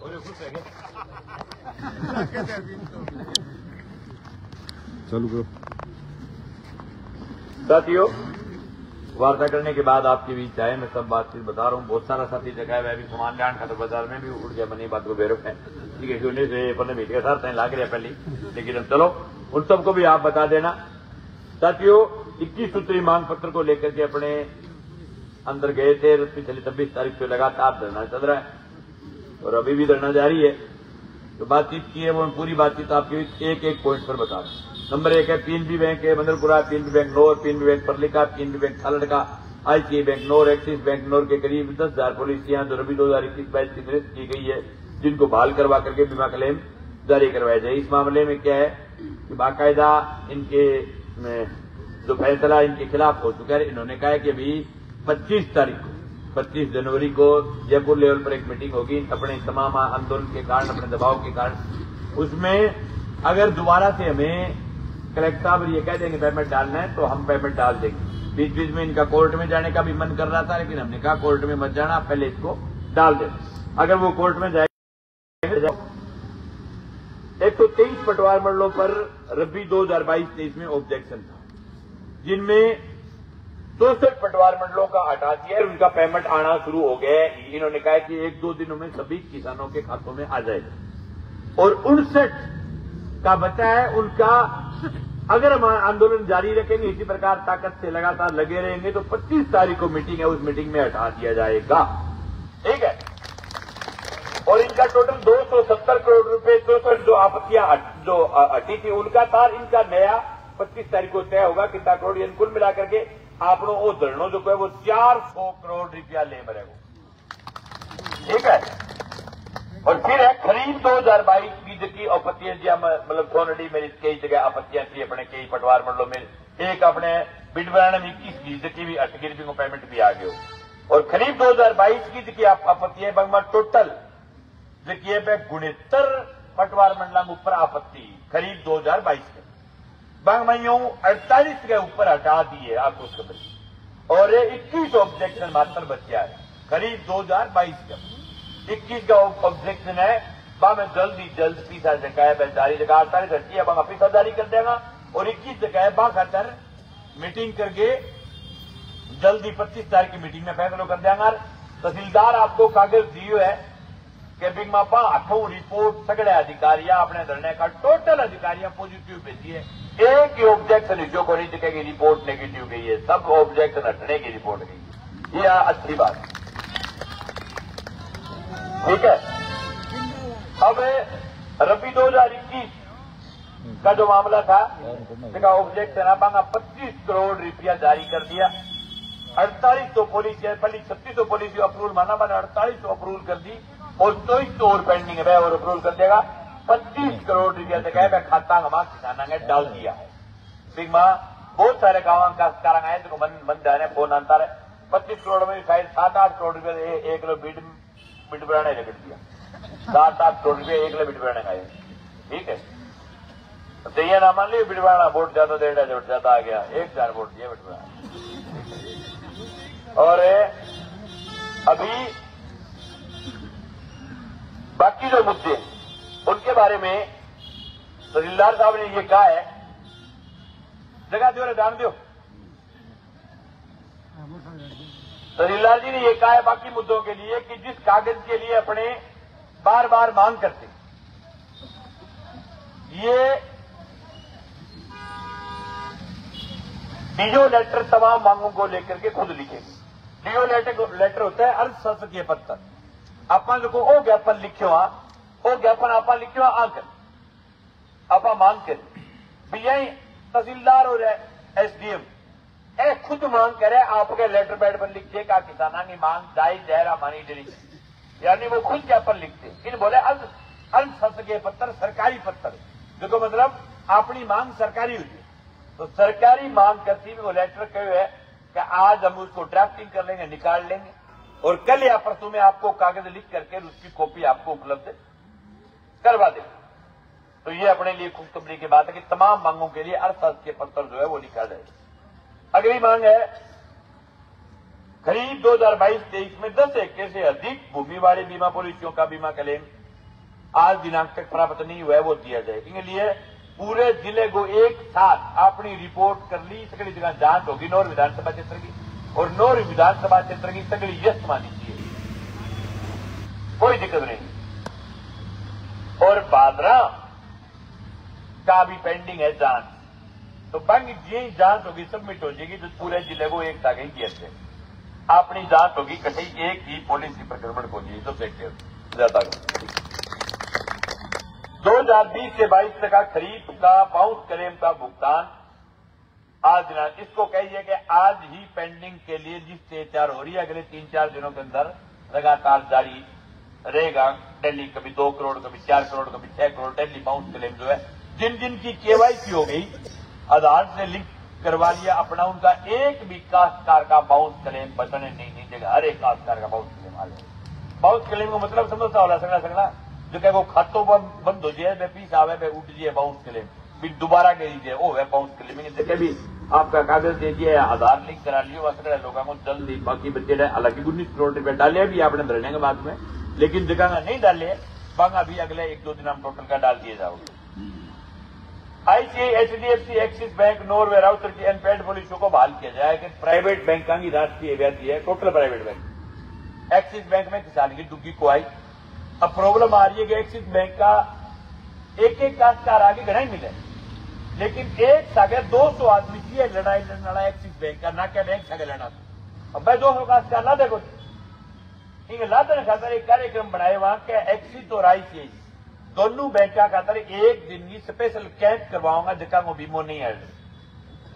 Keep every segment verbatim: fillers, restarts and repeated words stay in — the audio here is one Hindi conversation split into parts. चालू करो। साथियों, वार्ता करने के बाद आपके बीच आए, मैं सब बातचीत बता रहा हूँ। बहुत सारा साथी जगह है, वह भी सामान लिया खतर बाजार में भी उड़ गया, मैंने बात को बेरोक है ठीक है, क्योंने से अपने बेटे के साथ लाग रहे पहले, लेकिन अब चलो उन सबको भी आप बता देना। साथियों, इक्कीस सूत्री मांग पत्र को लेकर के अपने अंदर गए थे, पिछली छब्बीस तारीख से लगातार धरना चल रहा है और अभी भी धरना जारी है। तो बातचीत की है, वो पूरी बातचीत आपकी एक एक पॉइंट पर बता रहे। नंबर एक है पीएनबी बैंक है Mandirpura, PNB bank Nohar, PNB bank Parlika, PNB bank Thalad का, ICICI bank Nohar, Axis bank Nohar के करीब दस हजार पॉलिसियां जो रबी दो हजार इक्कीस बाईस की निरस्त की गई है, जिनको बहाल करवा करके बीमा क्लेम जारी करवाया जाए। इस मामले में क्या है कि बाकायदा इनके जो फैसला इनके खिलाफ हो चुका है। इन्होंने कहा है कि अभी पच्चीस तारीख को पच्चीस जनवरी को जयपुर लेवल पर एक मीटिंग होगी, अपने तमाम आंदोलन के कारण, अपने दबाव के कारण। उसमें अगर दोबारा से हमें कलेक्टर साहब ये कह देंगे पेमेंट डालना है तो हम पेमेंट डाल देंगे। बीच बीच में इनका कोर्ट में जाने का भी मन कर रहा था, लेकिन हमने कहा कोर्ट में मत जाना, पहले इसको डाल दे। अगर वो कोर्ट में जाएगा एक सौ तेईस पटवार मंडलों पर रबी दो हजार बाईस तेईस में ऑब्जेक्शन था, जिनमें चौसठ पटवार मंडलों का हटा दिया, उनका पेमेंट आना शुरू हो गया है। इन्होंने कहा कि एक दो दिनों में सभी किसानों के खातों में आ जाएगा और उनसठ का बचा है उनका। अगर हम आंदोलन जारी रखेंगे, इसी प्रकार ताकत से लगातार लगे रहेंगे, तो पच्चीस तारीख को मीटिंग है, उस मीटिंग में हटा दिया जाएगा, ठीक है। और इनका टोटल दो सौ सत्तर करोड़ रूपये चौसठ जो आपत्तियां जो हटी थी उनका था, इनका नया पच्चीस तारीख को तय होगा कितना करोड़। ये कुल मिलाकर के आप वो धरणों जो है वो चार सौ करोड़ रुपया ले मरे वो, ठीक है। और फिर है खरीद दो हजार बाईस बीज की आपत्तियां, जी मतलब सोनडी मेरी कई जगह आपत्तियां थी अपने कई पटवार मंडलों में। एक अपने बिडवाना में इक्कीस बीज की भी अटगिर को पेमेंट भी आ गए और खरीद दो हजार बाईस की जी आपत्तियां बंगमा टोटल जी गुणहत्तर पटवार मंडला में ऊपर आपत्ति खरीद दो हजार बाईस के बांगमाइयों अड़तालीस के ऊपर हटा दिए आपको खबर। और ये इक्कीस ऑब्जेक्शन मात्र बचा है खरीब दो हजार बाईस का। इक्कीस का ऑब्जेक्शन है बा मैं जल्दी जल्द तीस जगह है जारी जगह अड़तालीस हटी है बा फिर जारी कर देगा और इक्कीस जगह है बा खातर मीटिंग करके जल्दी पच्चीस तारीख की मीटिंग में फैसला कर देगा। तहसीलदार आपको कागज दियो है के बिग मापा अठों रिपोर्ट सगड़े अधिकारी अपने धरने का टोटल अधिकारी पॉजिटिव भेजी है, एक ही ऑब्जेक्शन जो को नहीं दिखेगी रिपोर्ट नेगेटिव गई है, सब ऑब्जेक्शन हटने की रिपोर्ट गई, यह अच्छी बात ठीक है। अब रबी दो हजार इक्कीस का जो मामला था उसका ऑब्जेक्शन मांगा पच्चीस करोड़ रुपया जारी कर दिया, अड़तालीस सौ पॉलिसी है पहले छत्तीस सौ पॉलिसी अप्रूवल माना मैंने अड़तालीस सौ अप्रूवल कर दी और चौबीस सौ और पेंडिंग है और अप्रूवल कर देगा। पच्चीस करोड़ रुपया जगह मैं खाता हमारा किसाना ने डाल दिया है सिग्मा बहुत सारे गाँव का कारण आए तो मन मन जा रहे फोन आता है। पच्चीस करोड़ में शायद सात आठ करोड़ रुपये एक लोग बीट बीट बनाने रगड़ दिया, सात आठ करोड़ रुपये एक लोग बीट बनाने खाए, ठीक है। तो ये ना मान ली बीट बनाना वोट ज्यादा डेढ़ हजार ज्यादा आ गया एक हजार वोट दिया बीट बनाना। और अभी बाकी जो मुद्दे उनके बारे में तहसीलदार साहब ने ये कहा है जगह दो दान दो, तहसीलदार जी ने ये कहा है बाकी मुद्दों के लिए कि जिस कागज के लिए अपने बार बार मांग करते ये डीओ लेटर तमाम मांगों को लेकर के खुद लिखेंगे। डीओ लेटर लेटर होता है अर्थशास्त्रीय पत्र, अपन लोगों को ज्ञापन लिखे हुआ और ज्ञापन आप लिखियो आकर आप मांग कर भैया तहसीलदार और एसडीएम ए खुद मांग करे आपके लेटर पैड पर लिखते का किसाना की मांग दाई जहरा मानी डरी, यानी वो खुद ज्ञापन लिखते इन बोले अल अल्प के पत्थर सरकारी पत्थर जो मतलब अपनी मांग सरकारी हुई है तो सरकारी मांग करती भी वो लेटर कहे है कि आज हम उसको ड्राफ्टिंग कर लेंगे निकाल लेंगे और कल या परसों में आपको कागज लिख करके उसकी कॉपी आपको उपलब्ध करवा दे। तो ये अपने लिए खुशखबरी की बात है कि तमाम मांगों के लिए अर्थशास्त्र के पत्थर जो है वो लिखा जाए। अगली मांग है खरीफ दो हजार बाईस तेईस में दस एकड़ से अधिक भूमि वाले बीमा पॉलिसियों का बीमा क्लेम आज दिनांक तक प्राप्त नहीं हुआ है वो दिया जाए। इसलिए पूरे जिले को एक साथ अपनी रिपोर्ट कर ली, सगली जगह जांच होगी नोहर विधानसभा क्षेत्र की, और नोहर विधानसभा क्षेत्र की सगली यश मानी चाहिए, कोई दिक्कत नहीं। और बादरा का भी पेंडिंग है जांच, तो बाकी जी जांच होगी सबमिट हो जाएगी, तो पूरे जिले को एक साथ ही किया जाए, अपनी जांच होगी, कहीं एक ही पॉलिसी पर गड़बड़ होगी। तो देखते ज्यादा दो हज़ार बीस से बाईस तक का खरीफ का बाउंस क्लेम का भुगतान आज दिनांक, इसको कहिए कि आज ही पेंडिंग के लिए जिस चेतावनी हो रही है अगले तीन चार दिनों के अंदर लगातार जारी रहेगा। डेली कभी दो करोड़ कभी चार करोड़ कभी छह करोड़ डेली बाउंस क्लेम जो है, जिन जिन की केवाईसी हो गई आधार से लिंक करवा लिया अपना, उनका एक भी काश्तकार का बाउंस क्लेम बचने नहीं देगा। हर एक काश्तकार का बाउंस क्लेम आ जाएगा। बाउंस क्लेम का मतलब समझता होगा सकना सकना जो क्या वो खातों बंद हो जाए, फीस आवे पे उठ जाए बाउंस क्लेम, फिर दोबारा कह दीजिए ओ है बाउंस क्लेम, जैसे भी आपका कागज दे दिए आधार लिंक करा लियो वसरा लोगों को जल्दी। बाकी बच्चे हालांकि उन्नीस करोड़ रुपए डाले भी आपने भरने के बाद में, लेकिन जगह नहीं डाले बांगा भी अगले एक दो दिन हम टोटल का डाल दिए जाओगे। ICICI, HDFC, Axis bank, Nohar warehouse की अनपेड पॉलिसियों को बहाल किया जाए कि प्राइवेट बैंक का ही राष्ट्रीय ब्याज है total private bank. Axis bank में किसान की डुग्गी को आई, अब प्रॉब्लम आ रही है कि एक्सिस बैंक का एक एक काश्तकार आगे घना ही मिले, लेकिन एक सागर दो सौ आदमी की लड़ाई लड़ना एक्सिस बैंक का ना क्या बैंक सागर लड़ना। अब भाई दो सौ काश्तकार ना देखो ठीक है, लाते ना खातर एक कार्यक्रम बनाए वहां के एक्सिस और आईसीआई दोनों बैंक का खातर एक दिन की स्पेशल कैंप करवाऊंगा जिसका वो बीमो नहीं है,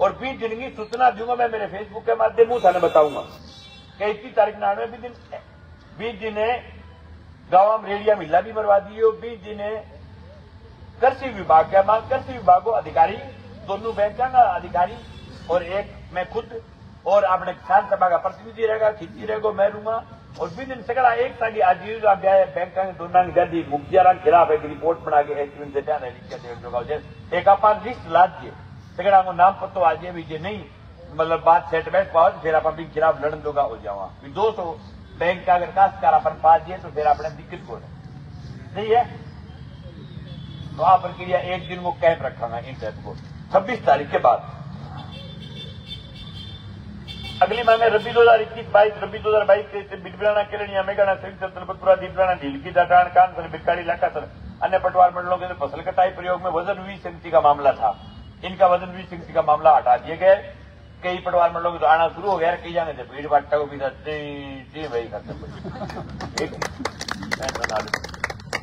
और बीस दिन की सूचना दूंगा मैं मेरे फेसबुक के माध्यम से बताऊंगा कि इक्कीस तारीख नानवे भी दिन बीस दिन है गांव में रेडिया मिला भी मरवा दी हो, बीस दिन कृषि विभाग का मांग कृषि विभाग को अधिकारी दोनों बैंक का अधिकारी और एक मैं खुद और आपने किसान सभा का प्रतिनिधि रहेगा खिची रहेगा मैं रूंगा, और बीस दिन सगड़ा एक साथ आजीविका बैंक का दोनों जल्दी मुखियारा खिलाफ एक रिपोर्ट बना के एक आप लिस्ट ला दिए सगड़ा को नाम पत्तो आज भी नहीं मतलब बात सेटबैक पाओ फिर आप खिलाफ लड़न दोगा हो जावा। दो सौ बैंक का अगर काश्तकार अपन पास दिए तो फिर आपने दिक्कत को नहीं है, तो आप प्रक्रिया एक दिन वो कैंप रखा इन कैंप को छब्बीस तारीख के बाद। अगली माह में रबी दो हज़ार इक्कीस बाईस रबी दो हजार बाईस से बिटबिलाना केरनिया मेघाना सरपुरा दीपलाना झील की जाटान कानसर बिटकाड़ी इलाका सर अन्य पटवार मंडलों के फसल कटाई प्रयोग में वजन विसंगति का मामला था, इनका वजन विसंगति का मामला हटा दिया गया। कई पटवार मंडलों में तो आना शुरू हो गया है, कई जाने थे भीड़ बाटा को भी भाई खत्म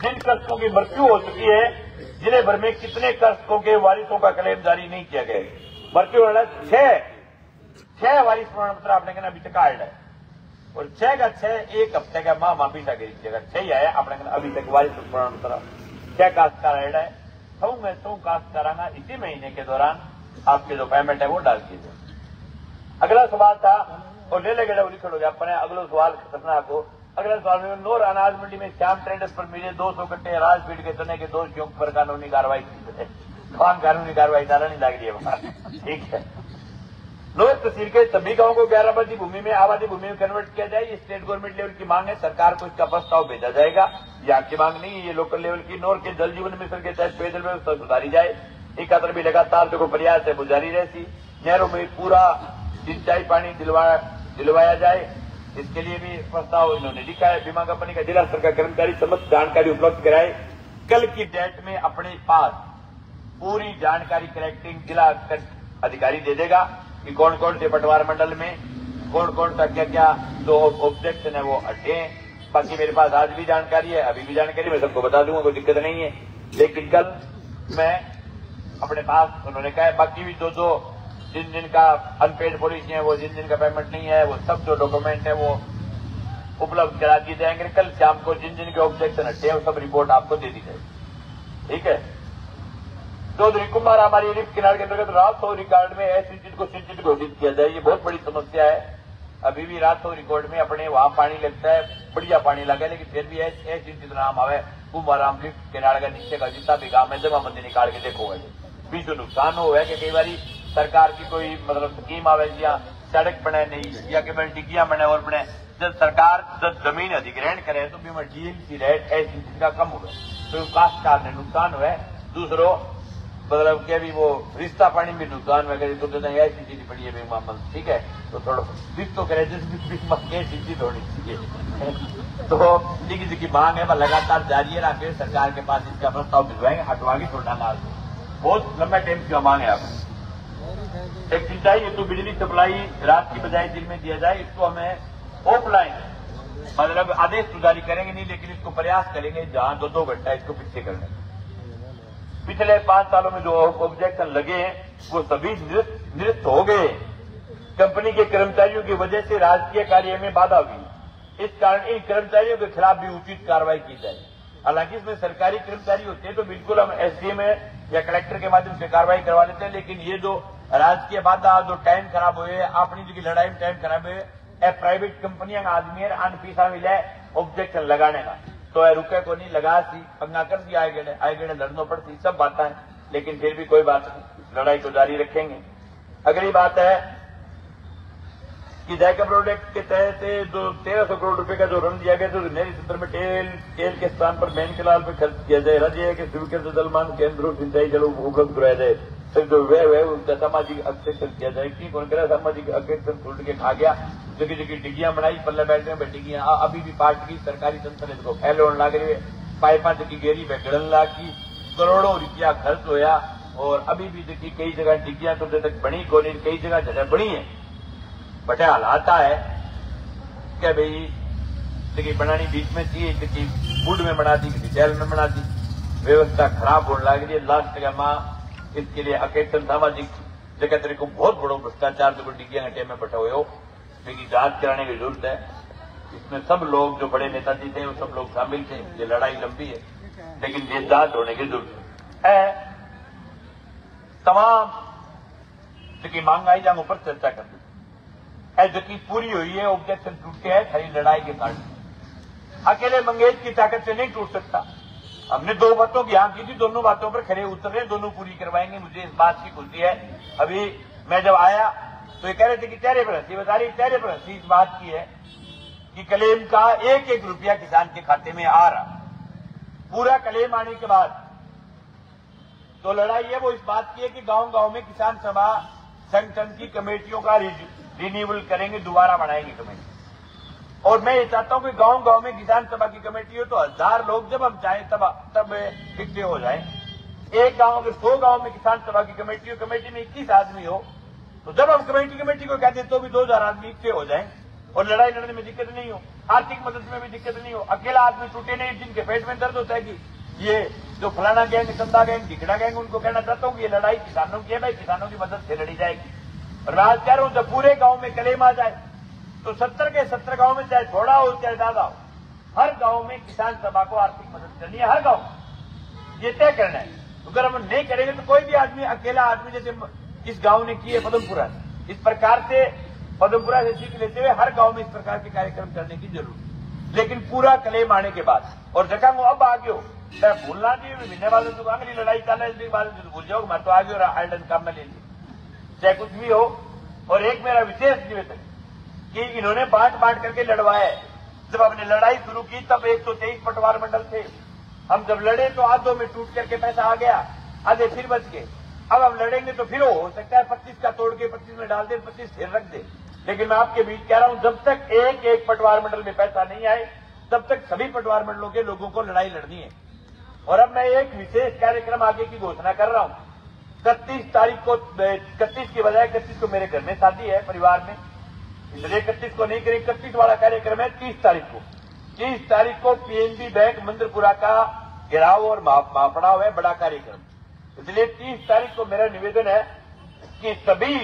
जिन कृषकों की मृत्यु हो चुकी है जिले भर में कितने कृषकों के वारिसों का क्लेम जारी नहीं किया गया मृत्यु छह छह वारिस प्रमाण पत्र आपने कहना अभी तक आर्ड है, और छह का छह एक हफ्ते का माह माफी सा करिएगा छह ही आया आपने कहना अभी तक वारिस प्रमाण पत्र छह काश्तकार आर्ड है। सौ में सौ काश्तकारांगा इसी महीने के दौरान आपके जो पेमेंट है वो डाल दीजिए। अगला सवाल था और ले लेगा लिखल हो गया अपने अगला सवाल खतरनाक हो। अगला सवाल में नोर अनाज मंडी में श्याम ट्रेडर्स पर मिले दो सौ कट्टे अनाज फीड के चने के दोषियों पर कानूनी कार्रवाई की जाए, तमाम कानूनी कार्रवाई दारा नहीं लाग रही है बाहर ठीक है। नोर तहसील के सभी गांवों को ग्यारह बजी भूमि में आबादी भूमि में कन्वर्ट किया जाए, ये स्टेट गवर्नमेंट लेवल की मांग है, सरकार को इसका प्रस्ताव भेजा जाएगा, ये आपकी मांग नहीं है, ये लोकल लेवल की। नोर के जल जीवन मिशन के तहत पेयजल व्यवस्था सुधारी जाए, एक तरफ भी लगातार जो प्रयास है वो जारी रहती, नहरों में पूरा सिंचाई पानी दिलवाया दिलवाया जाए इसके लिए भी प्रस्ताव इन्होंने लिखा है। बीमा कंपनी का जिला स्तर का कर्मचारी समस्त जानकारी उपलब्ध कराए, कल की डेट में अपने पास पूरी जानकारी कलेक्टिंग जिला अधिकारी दे देगा कि कौन कौन से पटवार मंडल में कौन कौन सा क्या क्या जो ऑब्जेक्शन है वो हटे। बाकी मेरे पास आज भी जानकारी है, अभी भी जानकारी मैं सबको बता दूंगा, कोई दिक्कत नहीं है, लेकिन कल मैं अपने पास उन्होंने कहा है। बाकी भी जो जो जिन जिन का अनपेड पॉलिसी है वो जिन जिन का पेमेंट नहीं है वो सब जो डॉक्यूमेंट है वो उपलब्ध करा दिए जाएंगे, कल शाम को जिन जिन के ऑब्जेक्शन हटे हैं वो सब रिपोर्ट आपको दे दी जाएगी ठीक है। चौधरी कुमार हमारी रिप किनारे के अंतर्गत राजसो रिकॉर्ड में एसिड को सिंचित घोषित किया जाए, ये बहुत बड़ी समस्या है। अभी भी राजसो रिकॉर्ड में अपने वहां पानी लगता है, बढ़िया पानी लगा है, लेकिन फिर भी एसिड नाम आवे कुमाराम लिफ्ट किनारे का नीचे का जितना भी काम है जमाबंदी निकाल के देखोगे बीच जो नुकसान हो है कि कई बार सरकार की कोई मतलब स्कीम आवे या सड़क बने नहीं या केवल डिग्गिया बने और बने जब सरकार जब जमीन अधिग्रहण करे तो बीमा डीएलसी रेट ऐसी का कम हुआ तो काश्तकार ने नुकसान हुआ, दूसरों मतलब के भी वो रिश्ता पानी भी नुकसान वगैरह तो नहीं आई सी चीज पड़ी है बीमा मल ठीक है तो थोड़ा बीस तो करे जिसकी थोड़ी चाहिए तो जिनकी जिसकी मांग है वह लगातार जारी है राकेश सरकार के पास इसका प्रस्ताव भिजवाएंगे हटवाएंगे छोड़ना ना बहुत लंबा टाइम की मांग है आपने एक चिंता है ये तो बिजली सप्लाई रात की बजाय दिन में दिया जाए इसको हमें ऑफलाइन मतलब आदेश तो जारी करेंगे नहीं लेकिन इसको प्रयास करेंगे जहां दो दो घंटा इसको पीछे करने पिछले पांच सालों में जो ऑब्जेक्शन लगे हैं वो सभी निरस्त हो गए। कंपनी के कर्मचारियों की वजह से राजकीय कार्य में बाधा हुई, इस कारण इन कर्मचारियों के खिलाफ भी उचित कार्रवाई की जाए। हालांकि इसमें सरकारी कर्मचारी होते हैं तो बिल्कुल हम एसडीएम या कलेक्टर के माध्यम से कार्रवाई करवा लेते हैं, लेकिन ये जो राजकीय बाधा जो टाइम खराब हुए अपनी जो लड़ाई में टाइम खराब हुए ए प्राइवेट कंपनियां आदमी अन पीसा मिले ऑब्जेक्शन लगाने का तो ए रुके को नहीं लगा सी पंगा कर दिया आए गए आए गए लड़नों पड़ती सब बातें हैं, लेकिन फिर भी कोई बात नहीं लड़ाई को जारी रखेंगे। अगली बात है कि जायका प्रोडक्ट के तहत जो तेरह सौ करोड़ रुपए का जो ऋण दिया गया तो नहरी क्षेत्र में तेल तेल के स्थान पर मेन केनाल पर खर्च किया जाए। राज्य है कि स्वीकृत जलमान केंद्रों सिंचाई जल उपलब्ध कराया जाए, फिर जो व्यय है उनका सामाजिक हस्ताक्षर किया जाए। ठीक कौन करा सामाजिक हस्ताक्षर टूट के खा गया जो कि जो कि डिग्गियां बनाई पल्ले बैठने में डिग्गियां अभी भी पार्टी की सरकारी तंत्र इसको फैलोड़ लाग रही है, पाइपा जो की गेरी में गड़न लागी करोड़ों रुपया खर्च होया और अभी भी जो की कई जगह डिग्गियां तो तक बनी को नहीं कई जगह जगह बनी है बटे हालात है क्या भाई देखिए बनानी बीच में थी किसी फूड में बना दी किसी जेल में बना दी व्यवस्था खराब होने लग रही है। लास्ट का माँ इसके लिए अकेतन सामाजिक जगह तेरे को बहुत बड़ो भ्रष्टाचार जो डिग्गिया घटे में बैठे हुए हो लेकिन जांच कराने की जरूरत है। इसमें सब लोग जो बड़े नेताजी थे वो सब लोग शामिल थे, ये लड़ाई लंबी है लेकिन ये जांच होने की जरूरत है। तमाम देखिए मांग आई जांगों पर चर्चा करते जो की पूरी हुई है ऑब्जेक्शन टूटे हैं खाली लड़ाई के कारण, अकेले मंगेश की ताकत से नहीं टूट सकता। हमने दो बातों की यहाँ की थी, दोनों बातों पर खड़े उतरे, दोनों पूरी करवाएंगे, मुझे इस बात की खुशी है। अभी मैं जब आया तो ये कह रहे थे कि चेहरे पर हंसी बता रही चेहरे पर हंसी इस बात की है कि क्लेम का एक एक रुपया किसान के खाते में आ रहा। पूरा क्लेम आने के बाद तो लड़ाई है वो इस बात की है कि गाँव गाँव में किसान सभा संगठन की कमेटियों का रिन्यूअल करेंगे, दोबारा बनाएंगे कमेटी। और मैं ये चाहता हूं कि गांव गांव में किसान सभा की कमेटी हो तो हजार लोग जब हम चाहें तब तब इकट्ठे हो जाएं। एक गांव के सौ गांव में किसान सभा की कमेटी हो, कमेटी में इक्कीस आदमी हो तो जब हम कमेटी कमेटी को कहते तो भी दो हजार आदमी इकट्ठे हो जाएं और लड़ाई लड़ने में दिक्कत नहीं हो, आर्थिक मदद में भी दिक्कत नहीं हो, अकेला आदमी टूटे नहीं जिनके पेट में दर्द होता है कि ये जो फलाना गैंग चंदा गैंग ढिकड़ा गैंग उनको कहना चाहता हूं कि ये लड़ाई किसानों की है भाई, किसानों की मदद से लड़ी जाएगी। और मैं आज कह रहा हूं जब पूरे गांव में क्लेम आ जाए तो सत्तर के सत्तर गांव में चाहे थोड़ा हो चाहे ज्यादा हो हर गांव में किसान सभा को आर्थिक मदद करनी है, हर गांव ये तय करना है। अगर हम नहीं करेंगे तो कोई भी आदमी अकेला आदमी जैसे इस गांव ने किए पदमपुरा इस प्रकार से पदमपुरा से सीख लेते हुए हर गांव में इस प्रकार के कार्यक्रम करने की जरूरत है। लेकिन पूरा क्लेम आने के बाद और जगह वो अब आगे हो मैं भूलना चाहिए मिलने वालों से आगे लड़ाई चल रही है भूल जाओ मैं तो आगे और आयरन काम में ले लिया चाहे कुछ भी हो। और एक मेरा विशेष निवेदन कि इन्होंने बांट बांट करके लड़वाया है, जब हमने लड़ाई शुरू की तब एक सौ तेईस पटवार मंडल थे, हम जब लड़े तो आधों में टूट करके पैसा आ गया आधे फिर बच गए। अब हम लड़ेंगे तो फिर हो सकता है पच्चीस का तोड़ के पच्चीस में डाल दे पच्चीस फिर रख दे, लेकिन मैं आपके बीच कह रहा हूं जब तक एक एक पटवार मंडल में पैसा नहीं आए तब तक सभी पटवार मंडलों के लोगों को लड़ाई लड़नी है। और अब मैं एक विशेष कार्यक्रम आगे की घोषणा कर रहा हूं इकतीस तारीख को इकतीस की बजाय इकतीस को मेरे घर में शादी है परिवार में इसलिए इकतीस को नहीं करेंगे, इकतीस वाला कार्यक्रम है तीस तारीख को। तीस तारीख को पीएनबी बैंक मंदिरपुरा का घेराव और महापड़ाव है बड़ा कार्यक्रम, इसलिए तीस तारीख को मेरा निवेदन है कि सभी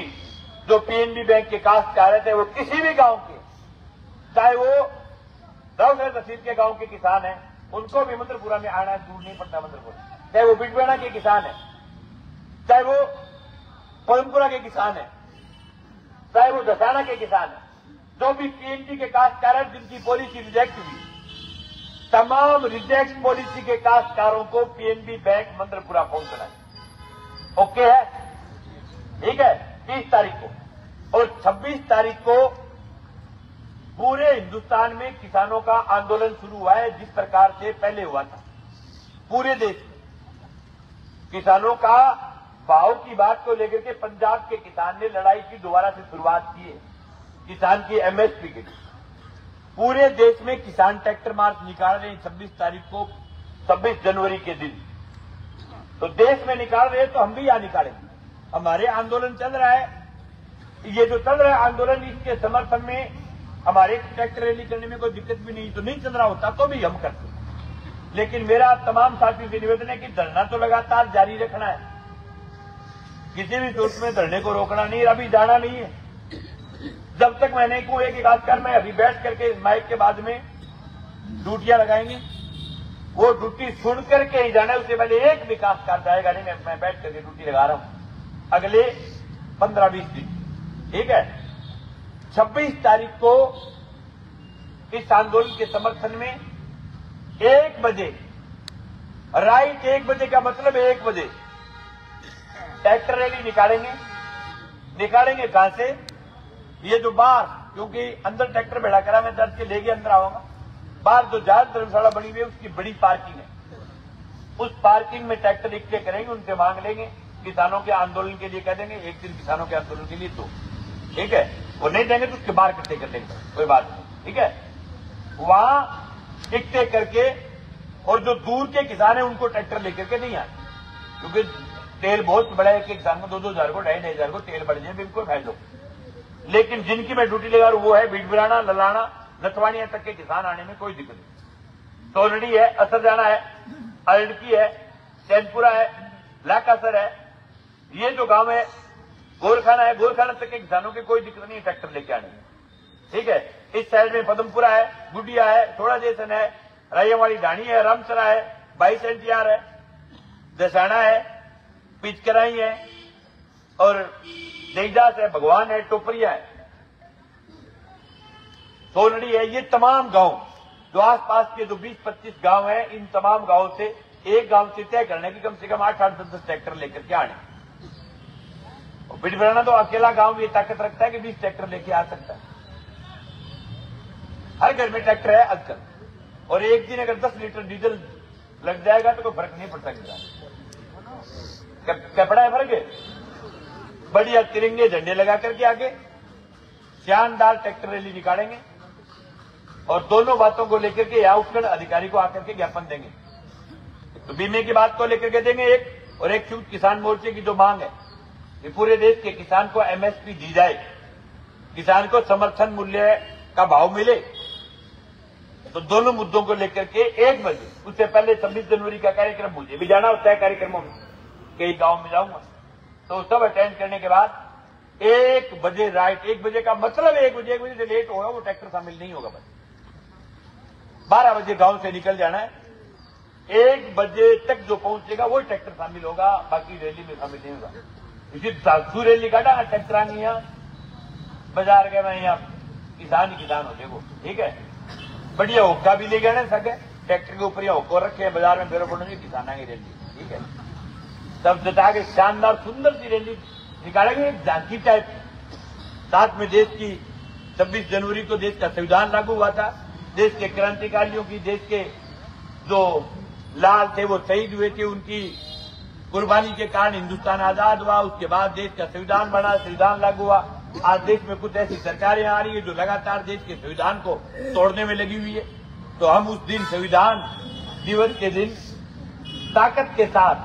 जो पीएनबी बैंक के काश्तकार थे वो किसी भी गांव के चाहे वो नोहर तहसील के गांव के किसान हैं उनको भी मंदिरपुरा में आना दूर नहीं पड़ता मंदिरपुरा, चाहे वो बिटबेड़ा के किसान है चाहे वो पदमपुरा के किसान है चाहे वो दसाना के किसान है जो भी पीएनबी के काश्तकार जिनकी पॉलिसी रिजेक्ट हुई तमाम रिजेक्ट पॉलिसी के काश्तकारों को पीएनबी बैंक मंदिरपुरा पहुंचना है। ओके है ठीक है तीस तारीख को और छब्बीस तारीख को पूरे हिंदुस्तान में किसानों का आंदोलन शुरू हुआ है, जिस प्रकार से पहले हुआ था। पूरे देश में किसानों का भाव की बात को लेकर के पंजाब के किसान ने लड़ाई की, दोबारा से शुरुआत की है किसान की एमएसपी के लिए। पूरे देश में किसान ट्रैक्टर मार्च निकाल रहे हैं छब्बीस तारीख को, छब्बीस जनवरी के दिन। तो देश में निकाल रहे हैं तो हम भी यहां निकालेंगे। हमारे आंदोलन चल रहा है, ये जो चल रहा है आंदोलन, इसके समर्थन में हमारे ट्रैक्टर रैली करने में कोई दिक्कत भी नहीं, तो नहीं चल रहा होता तो भी हम करते। लेकिन मेरा तमाम साथियों से निवेदन है कि धरना तो लगातार जारी रखना है, किसी भी सूरत में धरने को रोकना नहीं, अभी जाना नहीं है। जब तक मैंने को एक आजकल मैं अभी बैठ करके इस माइक के बाद में ड्यूटियां लगाएंगे, वो ड्यूटी सुन करके ही जाना है, उससे पहले एक विकास कार्य आएगा नहीं। मैं, मैं बैठ करके ड्यूटी लगा रहा हूं अगले पंद्रह बीस दिन, ठीक है। छब्बीस तारीख को इस आंदोलन के समर्थन में एक बजे राइट, एक बजे का मतलब है एक बजे ट्रैक्टर रैली निकालेंगे। निकालेंगे कहां से? ये जो बाहर, क्योंकि अंदर ट्रैक्टर बैठा करा, मैं दर्द के लेके अंदर आऊंगा। बाहर जो जहाज धर्मशाला बनी हुई है उसकी बड़ी पार्किंग है, उस पार्किंग में ट्रैक्टर इकट्ठे करेंगे, उनसे मांग लेंगे। किसानों के आंदोलन के लिए कह देंगे एक दिन, किसानों के आंदोलन के लिए दो, ठीक है। वो नहीं देंगे तो उसके बाहर इकट्ठे कर लेंगे, कोई बात नहीं, ठीक है। वहां इकट्ठे करके, और जो दूर के किसान है उनको ट्रैक्टर लेकर के नहीं आए, क्योंकि तेल बहुत बड़ा है कि किसान को दो दो हजार को ढाई ढाई हजार को तेल बढ़ जाए, बिल्कुल फायदा। लेकिन जिनकी मैं ड्यूटी लगा रहा हूं वो है बीडबराना, ललाना, नथवानिया तक के किसान, आने में कोई दिक्कत नहीं। सोलड़ी है, असरजाना है, अरडकी है, चैनपुरा है, लाकासर है, ये जो गांव है, गोरखाना है, गोरखाना तक के किसानों की कोई दिक्कत नहीं ट्रैक्टर लेके आने में, ठीक है। इस साइड में पदमपुरा है, गुडिया है, थोड़ा जैसन है, रायवाड़ी ढाणी है, रामसरा है, बाईस एनटीआर है, दसाना है, पिचकराई है, और देदास है, भगवान है, टोपरिया है, सोलड़ी है। ये तमाम गांव जो आसपास के जो बीस पच्चीस गांव हैं, इन तमाम गांवों से एक गांव से तय करने की कम से कम आठ आठ दस दस ट्रैक्टर लेकर के आने। बिटबराना तो अकेला गांव ये ताकत रखता है कि बीस ट्रैक्टर लेके आ सकता है। हर घर में ट्रैक्टर है आजकल, और एक दिन अगर दस लीटर डीजल लग जाएगा तो कोई फर्क नहीं पड़ सकता। कपड़ा है फर्क है, बढ़िया तिरंगे झंडे लगा करके आगे शानदार ट्रैक्टर रैली निकालेंगे, और दोनों बातों को लेकर के या उपखंड अधिकारी को आकर के ज्ञापन देंगे। तो बीमे की बात को लेकर के देंगे एक, और एक संयुक्त किसान मोर्चे की जो मांग है कि पूरे देश के किसान को एमएसपी दी जाए, किसान को समर्थन मूल्य का भाव मिले। तो दोनों मुद्दों को लेकर के एक बजे, उससे पहले छब्बीस जनवरी का कार्यक्रम मुझे भी जाना होता है, कार्यक्रमों में कई गांव में जाऊंगा, तो सब अटेंड करने के बाद एक बजे राइट, एक बजे का मतलब एक बजे एक बजे से लेट होगा वो ट्रैक्टर शामिल नहीं होगा। बस बारह बजे गांव से निकल जाना है, एक बजे तक जो पहुंचेगा वो ट्रैक्टर शामिल होगा, बाकी रैली में शामिल नहीं होगा। इसी सासू रैली काटा ट्रैक्टर आनी यहाँ बाजार गए, मैं यहाँ किसान ही किसान हो देखो, ठीक है। बढ़िया होक्का भी ले गए सके ट्रैक्टर के ऊपर, या होक्को रखे बाजार में, फिर बोलेंगे किसान आगे रैली, ठीक है। तब जता के शानदार सुंदर सी रैली निकालेंगे, एक झांकी टाइप। साथ में देश की छब्बीस जनवरी को देश का संविधान लागू हुआ था, देश के क्रांतिकारियों की, देश के जो लाल थे वो शहीद हुए थे, उनकी कुर्बानी के कारण हिंदुस्तान आजाद हुआ। उसके बाद देश का संविधान बना, संविधान लागू हुआ। आज देश में कुछ ऐसी सरकारें आ रही है जो लगातार देश के संविधान को तोड़ने में लगी हुई है। तो हम उस दिन संविधान दिवस के दिन ताकत के साथ,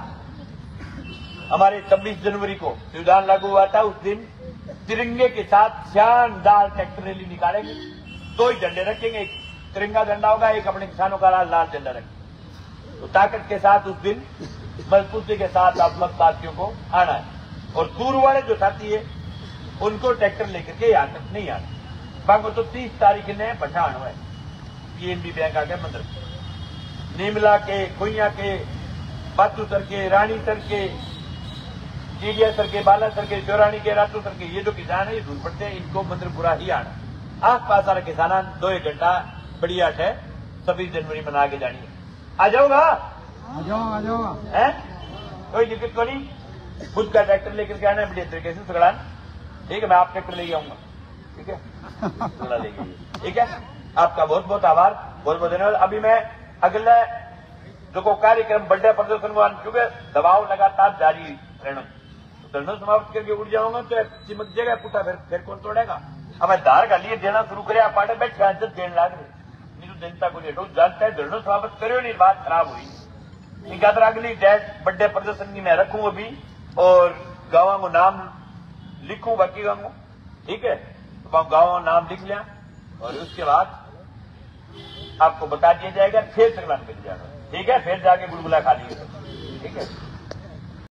हमारे छब्बीस जनवरी को संविधान लागू हुआ था उस दिन, तिरंगे के साथ शानदार ट्रैक्टर रैली निकालेंगे। दो ही झंडे रखेंगे, एक तिरंगा झंडा होगा, एक अपने किसानों का लाल लाल झंडा रखेंगे। तो ताकत के साथ उस दिन मजबूती के साथ आप सब साथियों को आना है, और दूर वाले जो साथी है उनको ट्रैक्टर लेकर के यहाँ तक नहीं आना। बांगो तो तीस तारीख ने पठान हुआ है पीएनबी बैंक आगे मंदिर, नीमला के, कुइया के, बातूसर के, रानीसर के, जीडिया सर के, बाला सर के, चौरानी के, रातू सर के, ये जो किसान है ये दूर पड़ते हैं, इनको मंदिरपुरा ही आना। आस पास सारा किसान दो एक घंटा बढ़िया है, छब्बीस जनवरी मना के जानी है। आ जाओगा आ जाओ आ जाओ है, कोई दिक्कत को नहीं, खुद का ट्रैक्टर लेकर के आना, बढ़िया तरीके से सगड़ान, ठीक है। मैं आप ट्रैक्टर लेके आऊंगा, ठीक है। थोड़ा लेगी। ठीक है, आपका बहुत बहुत आभार, बहुत बहुत धन्यवाद। अभी मैं अगला जो कार्यक्रम बर्थडे प्रदर्शन को चुके दबाव लगातार जारी रहना धरना समाप्त करके उठ जाऊंगा तो चिमक जाएगा पुटा, फिर फिर कौन तोड़ेगा। अब धार का लिए देना शुरू करे आप आटे बैठ गए देने लाग रहे नहीं तो जनता को रेटो जानता है धरना समाप्त करो नहीं बात खराब हुई। इनका अगली डेट बर्थडे प्रदर्शन की मैं रखूँ अभी और गाँव को नाम लिखू बाकी गाँव को। ठीक है, तो गाँव नाम लिख लिया और उसके बाद आपको बता दिया जाएगा फिर संक्रांति जाना। ठीक है, फिर जाके गुलगुला खा लीजिए। ठीक है।